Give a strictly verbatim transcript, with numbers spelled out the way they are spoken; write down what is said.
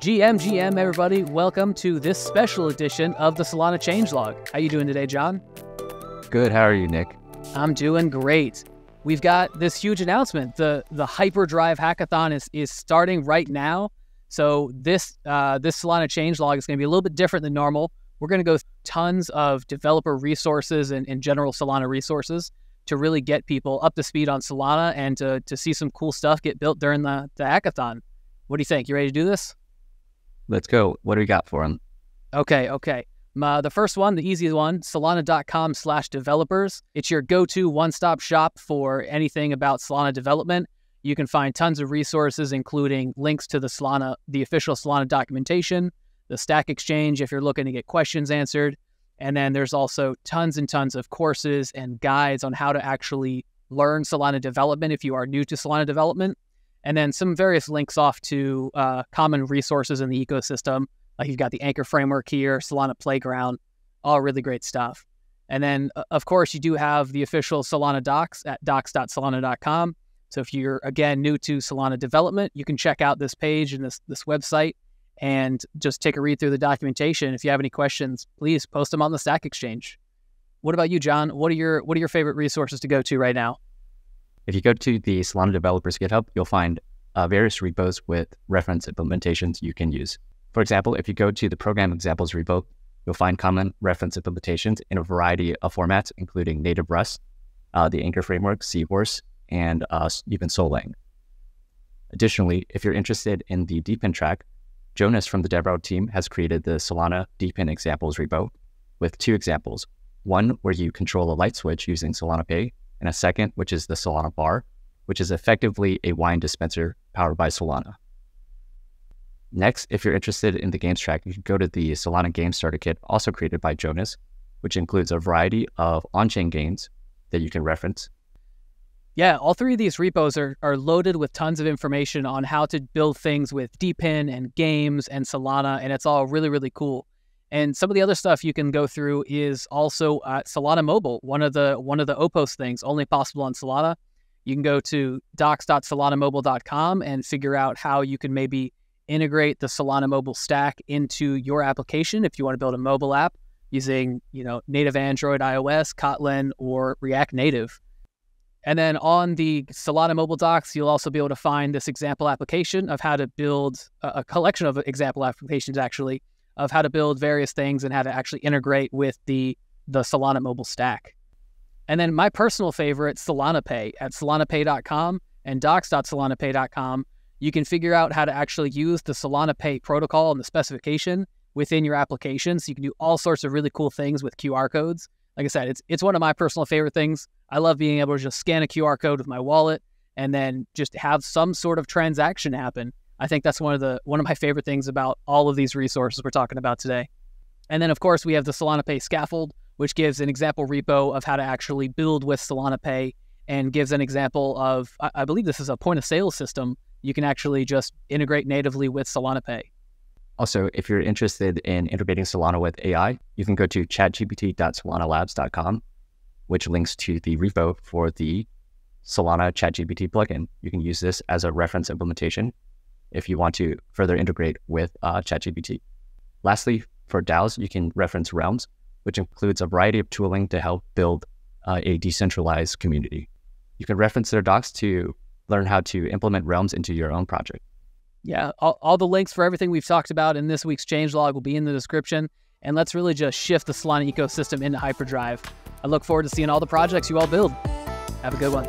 G M, G M, everybody, welcome to this special edition of the Solana Changelog. How you doing today, John? Good, how are you, Nick? I'm doing great. We've got this huge announcement. The the Hyperdrive Hackathon is, is starting right now. So this, uh, this Solana Changelog is going to be a little bit different than normal. We're going to go through tons of developer resources and, and general Solana resources to really get people up to speed on Solana and to, to see some cool stuff get built during the, the hackathon. What do you think? You ready to do this? Let's go. What do we got for them? Okay, okay. Uh, the first one, the easy one, solana.com slash developers. It's your go-to one-stop shop for anything about Solana development. You can find tons of resources, including links to the Solana, the official Solana documentation, the Stack Exchange if you're looking to get questions answered. And then there's also tons and tons of courses and guides on how to actually learn Solana development if you are new to Solana development. And then some various links off to uh, common resources in the ecosystem. Like you've got the Anchor Framework here, Solana Playground, all really great stuff. And then, uh, of course, you do have the official Solana docs at docs dot solana dot com. So if you're, again, new to Solana development, you can check out this page and this, this website and just take a read through the documentation. If you have any questions, please post them on the Stack Exchange. What about you, John? What are your what are your favorite resources to go to right now? If you go to the Solana Developers GitHub, you'll find uh, various repos with reference implementations you can use. For example, if you go to the Program Examples repo, you'll find common reference implementations in a variety of formats, including native Rust, uh, the Anchor Framework, Seahorse, and uh, even Solang. Additionally, if you're interested in the DePIN track, Jonas from the DevRel team has created the Solana DePIN Examples repo with two examples, one where you control a light switch using Solana Pay, and a second, which is the Solana Bar, which is effectively a wine dispenser powered by Solana. Next, if you're interested in the games track, you can go to the Solana Game Starter Kit, also created by Jonas, which includes a variety of on-chain games that you can reference. Yeah, all three of these repos are, are loaded with tons of information on how to build things with DePIN and games and Solana, and it's all really, really cool. And some of the other stuff you can go through is also uh, Solana Mobile, one of the one of the O P O S things, only possible on Solana. You can go to docs dot solana mobile dot com and figure out how you can maybe integrate the Solana Mobile Stack into your application if you want to build a mobile app using, you know, native Android, iOS, Kotlin, or React Native. And then on the Solana Mobile Docs, you'll also be able to find this example application of how to build a, a collection of example applications, actually, of how to build various things and how to actually integrate with the, the Solana Mobile Stack. And then my personal favorite, Solana Pay, at solana pay dot com and docs dot solana pay dot com. You can figure out how to actually use the Solana Pay protocol and the specification within your application. So you can do all sorts of really cool things with Q R codes. Like I said, it's it's one of my personal favorite things. I love being able to just scan a Q R code with my wallet and then just have some sort of transaction happen. I think that's one of the one of my favorite things about all of these resources we're talking about today. And then, of course, we have the Solana Pay scaffold, which gives an example repo of how to actually build with Solana Pay and gives an example of, I, I believe this is a point of sale system. You can actually just integrate natively with Solana Pay. Also, if you're interested in integrating Solana with A I, you can go to chat g p t dot solana labs dot com, which links to the repo for the Solana ChatGPT plugin. You can use this as a reference implementation if you want to further integrate with uh, ChatGPT. Lastly, for DAOs, you can reference Realms, which includes a variety of tooling to help build uh, a decentralized community. You can reference their docs to learn how to implement Realms into your own project. Yeah, all, all the links for everything we've talked about in this week's Changelog will be in the description. And let's really just shift the Solana ecosystem into hyperdrive. I look forward to seeing all the projects you all build. Have a good one.